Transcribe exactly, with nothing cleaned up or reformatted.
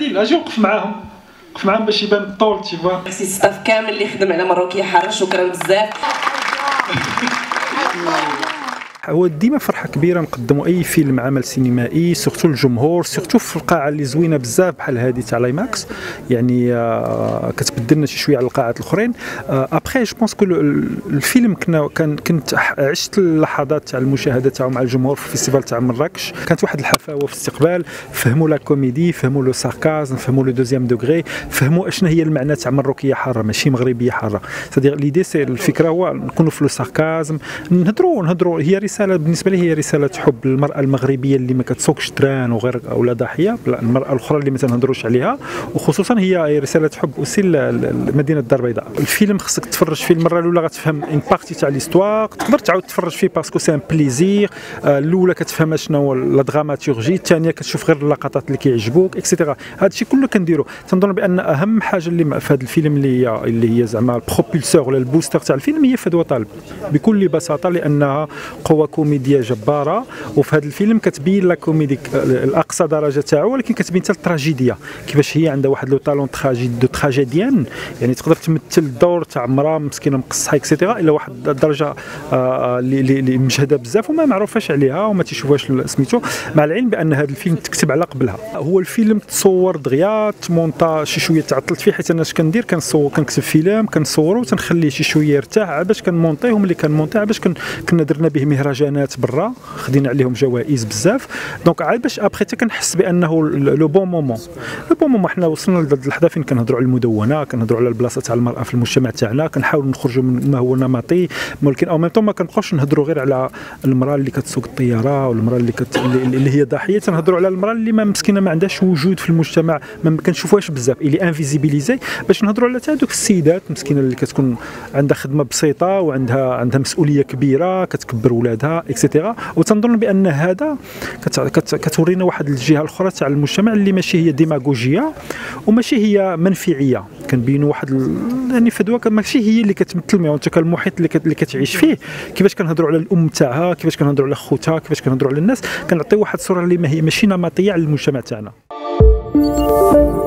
اجي وقف معاهم وقف معاهم باش يبان الطول تي فوا. سي ستاف كامل اللي خدم على مروكية حارة شكرا بزاف. هو ديما فرحه كبيره نقدموا اي فيلم عمل سينمائي سيرتو للجمهور، سيرتو في القاعه اللي زوينه بزاف بحال هذه تاع لاي ماكس، يعني آه كتبدلنا شي شويه على القاعات الاخرين. آه ابخي جو بونس كو الفيلم كنا كان كنت عشت اللحظات تاع المشاهده تاعو مع الجمهور في الفيستيفال تاع مراكش، كانت واحد الحفاوه في الاستقبال، فهموا لا كوميدي، فهموا لو ساركازم، فهموا لو دوزيام دوغري، فهموا اشنا هي المعنى تاع مروكيه حاره ماشي مغربيه حاره، سادير ليدي سي الفكره هو نكونوا في لو ساركازم، نهضروا نهضروا هي رسالة بالنسبة لي، هي رسالة حب للمرأة المغربية اللي ما كتسوقش تران وغير ولا ضحية، المرأة الأخرى اللي ما تنهضروش عليها، وخصوصا هي رسالة حب أوسي لمدينة الدار البيضاء. الفيلم خصك تفرج فيه المرة الأولى غتفهم إن باغتي تاع ليستواغ، تقدر تعاود تفرج فيه باسكو سي أن بليزيغ، الأولى كتفهم شنو هو لا دغاماتيورجي، الثانية كتشوف غير اللقطات اللي كيعجبوك إكسيتيرا، هذا الشيء كله كنديرو. تنظن بأن أهم حاجة اللي في هذا الفيلم اللي هي اللي هي زعما البروبولسور ولا البوستر تاع الفيلم هي فدوى طالب بكل بساطة، لأنها قوة كوميدية جبارة، وفي هذا الفيلم كتبين لا كوميدي الأقصى درجة تاعو، ولكن كتبين حتى التراجيدية كيفاش هي عندها واحد لو طالون دو تراجيديان، يعني تقدر تمثل الدور تاع مرأة مسكينة مقصحة إكسيتيرا إلى واحد الدرجة اللي مجهدة بزاف وما معروفاش عليها وما تيشوفوهاش سميتو، مع العلم بأن هذا الفيلم تكتب على قبلها. هو الفيلم تصور دغيا تمونطا شي شوية تعطلت فيه، حيت أنا اش كندير كنصور كنكتب فيلم كنصورو تنخليه شي شوية يرتاح باش كنمونطيهم، اللي كنمونطيه باش كنا درنا به مهرجانات برا خدينا عليهم جوائز بزاف، دونك عاد باش ابخي حتى كنحس بانه لو بون مومون لو بون مومون حنا وصلنا لهاد اللحظه فين كنهضروا على المدونه، كنهضروا على البلاصه تاع المراه في المجتمع تاعنا، كنحاولوا نخرجوا من ما هو نمطي، ولكن او ميم طون ما كنبقاوش نهضروا غير على المراه اللي كتسوق الطياره والمراه اللي كت... اللي هي ضحيه، تنهضروا على المراه اللي ما مسكينه ما عندهاش وجود في المجتمع، ما كنشوفوهاش بزاف، اللي انفيزيبيليزي، باش نهضروا على حتى هذوك السيدات مسكينه اللي كتكون عندها خدمه بسيطه وعندها عندها مسؤوليه كبيره كتكبر ولادها اكسيتيرا، وتنظن بان هذا كتورينا واحد الجهه الاخرى تاع المجتمع اللي ماشي هي ديماغوجيه وماشي هي منفعيه، كنبينوا واحد ال... يعني فدوى ماشي هي اللي كتمثل انت المحيط اللي, كت... اللي كتعيش فيه، كيفاش كنهضروا على الام تاعها، كيفاش كنهضروا على خوتها، كيفاش كنهضروا على الناس، كنعطيو واحد الصوره اللي ما هي ماشي نمطيه على المجتمع تاعنا.